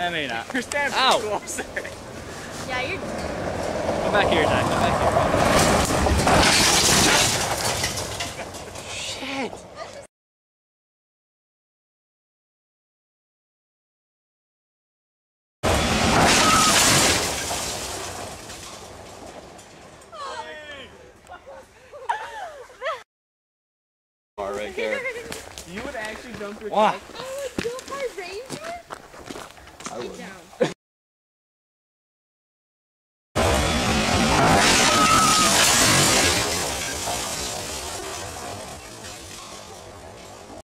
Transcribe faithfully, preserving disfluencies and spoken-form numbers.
I may not. You're standing pretty close. Yeah, you're... Come back here, Jack. Come back here. Shit. Right there. You would actually dump your truck?